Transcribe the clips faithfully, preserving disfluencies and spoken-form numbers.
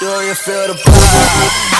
Do you feel the vibes?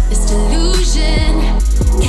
We'll be right back.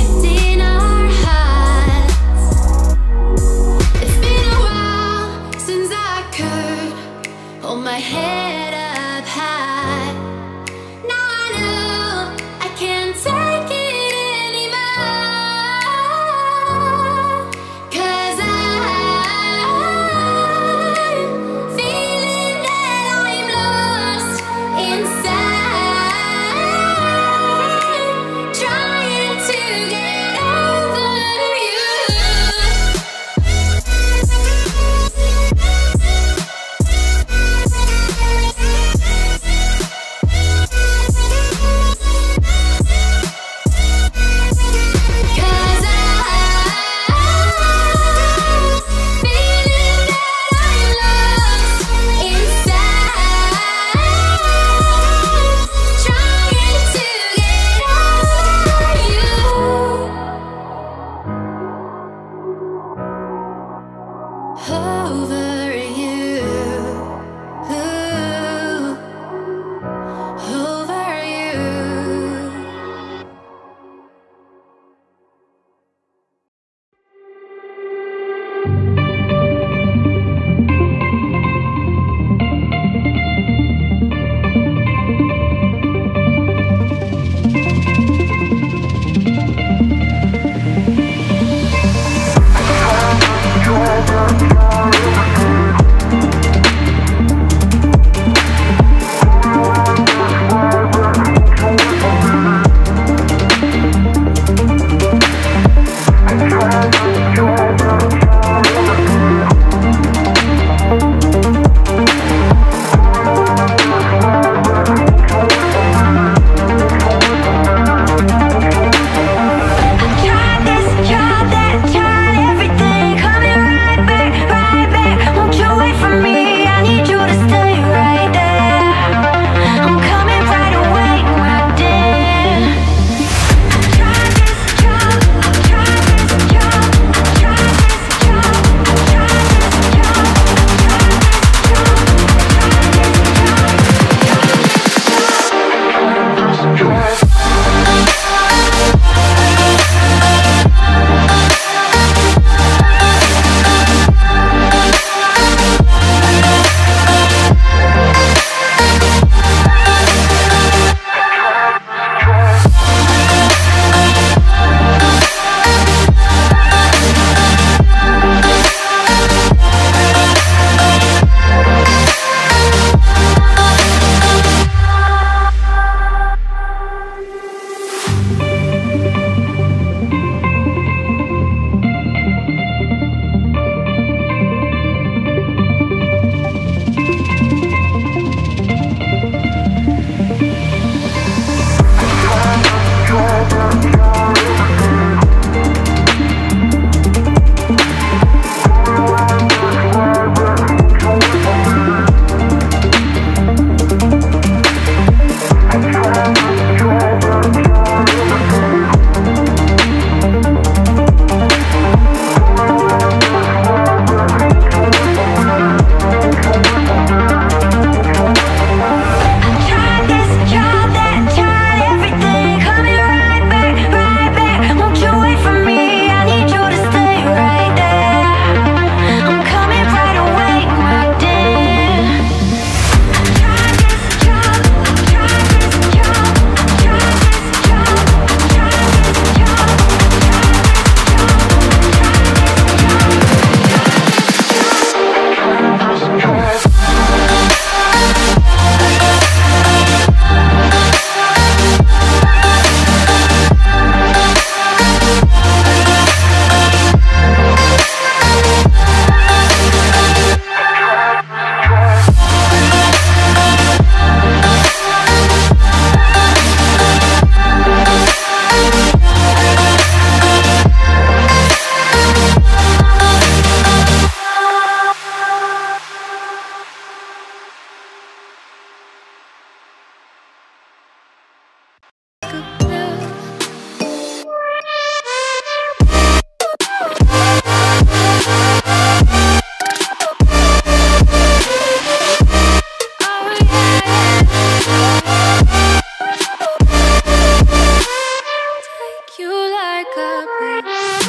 like a breeze.